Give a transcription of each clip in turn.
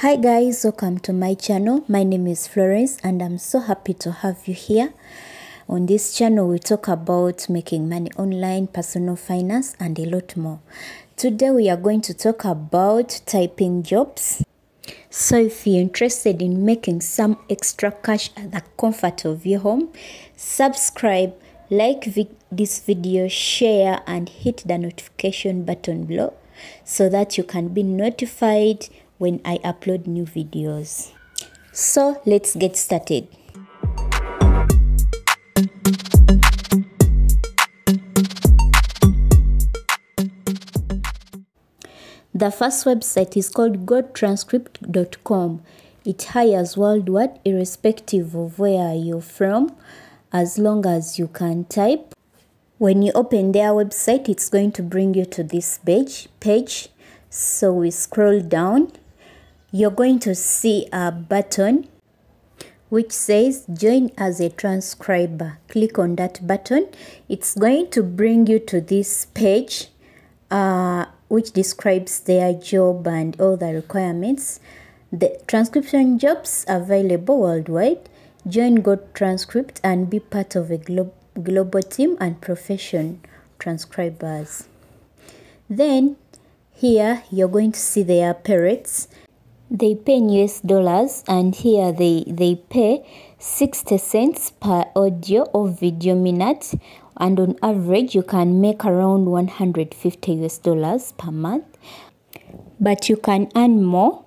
Hi guys, welcome to my channel. My name is Florence and I'm so happy to have you here. On this channel we talk about making money online, personal finance and a lot more. Today we are going to talk about typing jobs. So if you're interested in making some extra cash at the comfort of your home, subscribe, like this video, share and hit the notification button below so that you can be notified when I upload new videos. So let's get started. The first website is called GoTranscript.com. It hires worldwide irrespective of where you're from, as long as you can type. When you open their website, it's going to bring you to this page. So we scroll down. You're going to see a button which says join as a transcriber. Click on that button. It's going to bring you to this page which describes their job and all the requirements. The transcription jobs available worldwide. Join GoTranscript and be part of a global team and profession transcribers. Then here you're going to see their pay rates. They pay in US dollars, and here they pay 60 cents per audio or video minute, and on average you can make around 150 US dollars per month. But you can earn more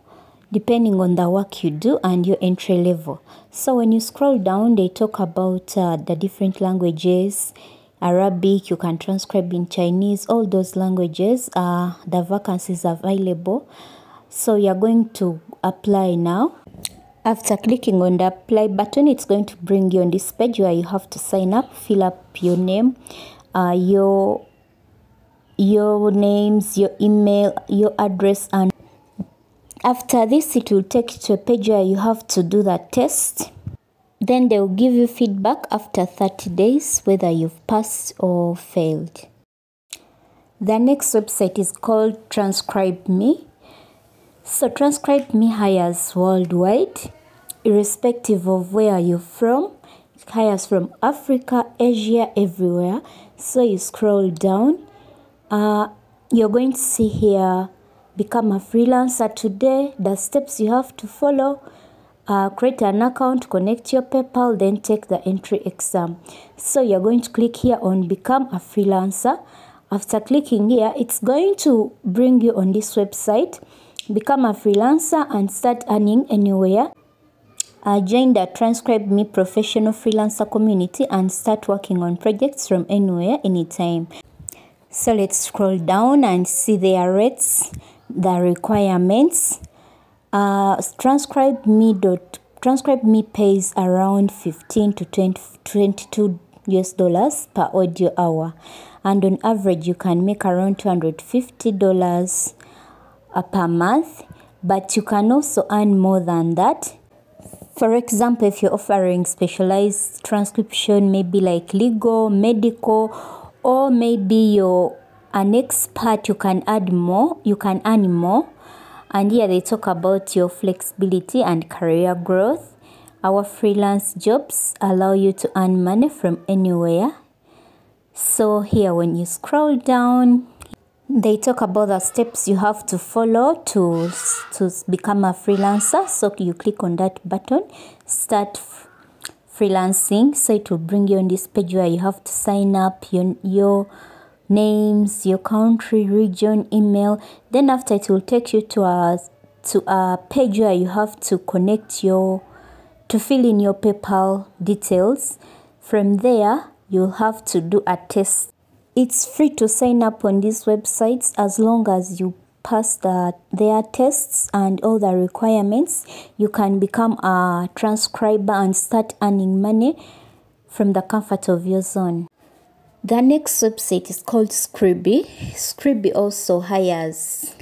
depending on the work you do and your entry level. So when you scroll down, they talk about the different languages. Arabic, you can transcribe in Chinese, all those languages. The vacancies available. So you're going to apply now. After clicking on the apply button, it's going to bring you on this page where you have to sign up, fill up your name, your names, your email, your address, and after this it will take you to a page where you have to do that test. Then they will give you feedback after 30 days whether you've passed or failed. The next website is called Transcribe Me. So Transcribe Me hires worldwide, irrespective of where you're from. It hires from Africa, Asia, everywhere. So you scroll down. You're going to see here, become a freelancer today, the steps you have to follow. Create an account, connect your PayPal, then take the entry exam. So you're going to click here on Become a Freelancer. After clicking here, it's going to bring you on this website. Become a freelancer and start earning anywhere. Join the Transcribe Me professional freelancer community and start working on projects from anywhere, anytime. So let's scroll down and see their rates, the requirements. Transcribe Me pays around 15 to 22 US dollars per audio hour, and on average you can make around $250 per month, but you can also earn more than that. For example, if you're offering specialized transcription, maybe like legal, medical, or maybe you're an expert, you can add more, you can earn more. And here they talk about your flexibility and career growth. Our freelance jobs allow you to earn money from anywhere. So here when you scroll down, they talk about the steps you have to follow to become a freelancer. So you click on that button, start freelancing. So it will bring you on this page where you have to sign up your names, your country, region, email. Then after it will take you to a page where you have to connect to fill in your PayPal details. From there you'll have to do a test. It's free to sign up on these websites as long as you pass their tests and all the requirements. You can become a transcriber and start earning money from the comfort of your zone. The next website is called Scribie. Scribie also hires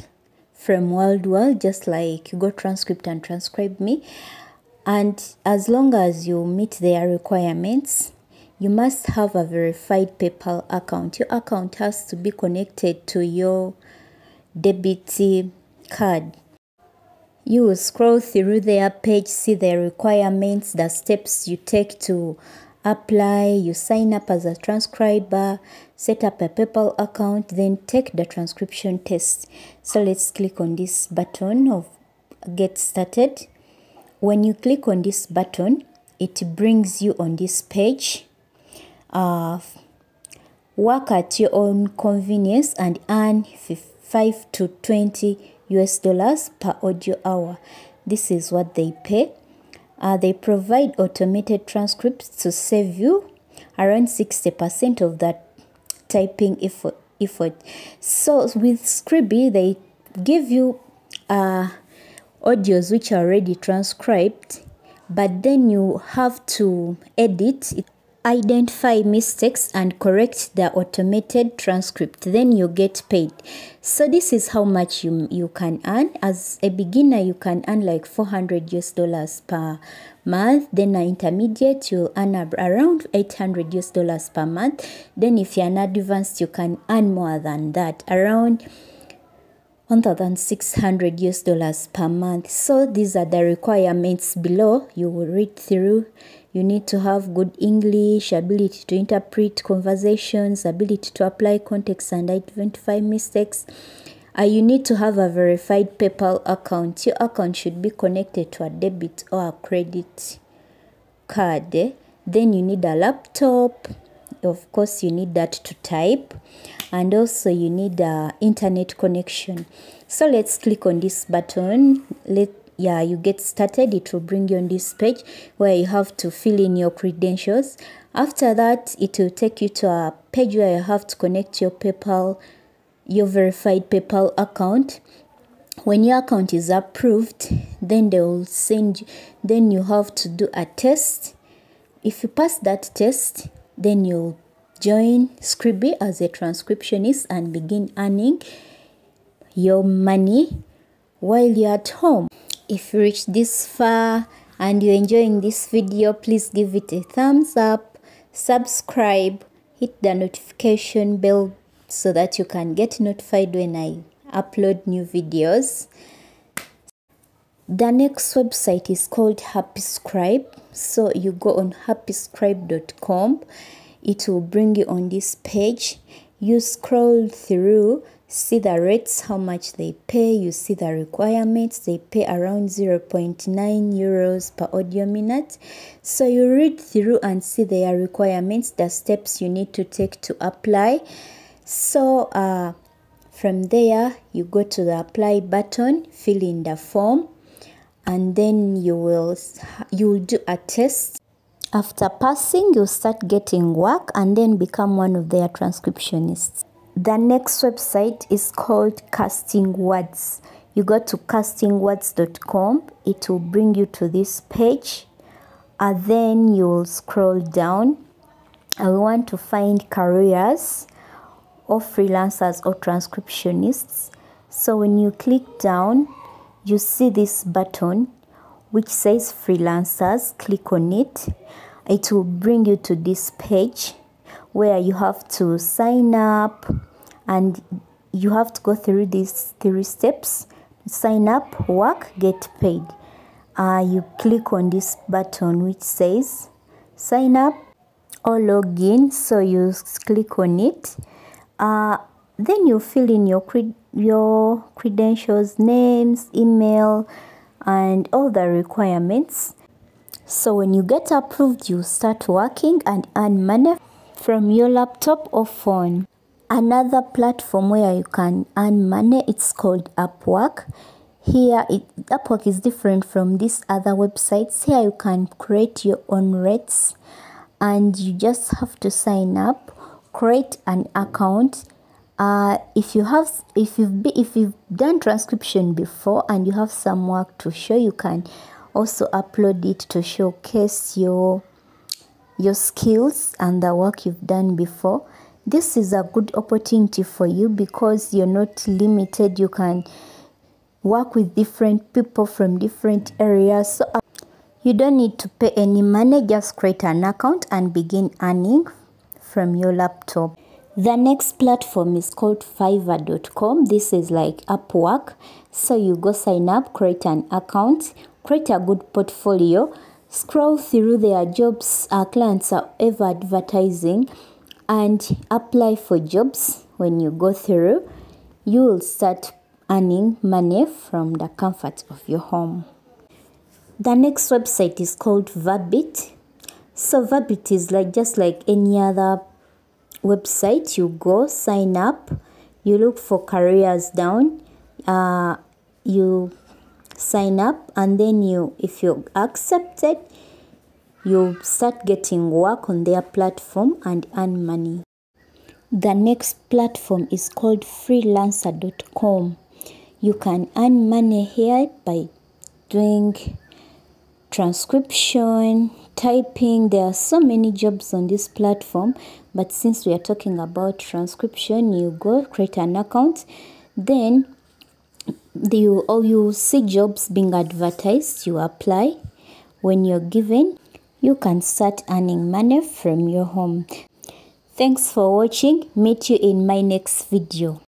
from worldwide, just like GoTranscript and Transcribe Me. And as long as you meet their requirements, you must have a verified PayPal account. Your account has to be connected to your debit card. You will scroll through their page, see the requirements, the steps you take to apply. You sign up as a transcriber, set up a PayPal account, then take the transcription test. So let's click on this button of Get Started. When you click on this button, it brings you on this page. Work at your own convenience and earn $5 to $20 per audio hour. This is what they pay. They provide automated transcripts to save you around 60% of that typing effort. So with Scribie, they give you audios which are already transcribed, but then you have to edit it, identify mistakes and correct the automated transcript, then you get paid. So this is how much you can earn. As a beginner, you can earn like $400 per month. Then an intermediate, you'll earn around $800 per month. Then if you're an advanced, you can earn more than that, around $1,600 per month. So these are the requirements below. You will read through. You need to have good English, ability to interpret conversations, ability to apply context and identify mistakes. You need to have a verified PayPal account. Your account should be connected to a debit or a credit card. Then you need a laptop. Of course, you need that to type, and also you need a internet connection. So let's click on this button. You get started. It will bring you on this page where you have to fill in your credentials. After that, it will take you to a page where you have to connect your PayPal, your verified PayPal account. When your account is approved, then they will send you, then you have to do a test. If you pass that test, then you'll join Scribie as a transcriptionist and begin earning your money while you're at home. If you reach this far and you're enjoying this video, please give it a thumbs up, subscribe, hit the notification bell so that you can get notified when I upload new videos. The next website is called HappyScribe. So you go on happyscribe.com. It will bring you on this page. You scroll through, see the rates, how much they pay. You see the requirements. They pay around 0.9 euros per audio minute. So you read through and see their requirements, the steps you need to take to apply. So from there, you go to the apply button, fill in the form, and then you will do a test. After passing, you'll start getting work and then become one of their transcriptionists. The next website is called CastingWords. You go to castingwords.com. It will bring you to this page, and then you'll scroll down. I want to find careers or freelancers or transcriptionists. So when you click down, you see this button which says freelancers. Click on it. It will bring you to this page where you have to sign up, and you have to go through these 3 steps: sign up, work, get paid. You click on this button which says sign up or log in. So you click on it. Then you fill in your credentials, names, email, and all the requirements. So when you get approved, you start working and earn money from your laptop or phone. Another platform where you can earn money, it's called Upwork. Upwork is different from these other websites. Here you can create your own rates, and you just have to sign up, create an account. If you've done transcription before and you have some work to show, you can also upload it to showcase your skills and the work you've done before. This is a good opportunity for you because you're not limited. You can work with different people from different areas. So you don't need to pay any money. Just create an account and begin earning from your laptop. The next platform is called Fiverr.com. This is like Upwork. So you go sign up, create an account, create a good portfolio, scroll through their jobs, clients are ever advertising, and apply for jobs. When you go through, you will start earning money from the comfort of your home. The next website is called Verbit. So Verbit is like just like any other website. You go sign up, you look for careers down, you sign up, and then if you're accepted, you start getting work on their platform and earn money. The next platform is called freelancer.com. You can earn money here by doing transcription, typing. There are so many jobs on this platform, but since we are talking about transcription, you go create an account, then you see jobs being advertised, you apply. When you're given, you can start earning money from your home. Thanks for watching. Meet you in my next video.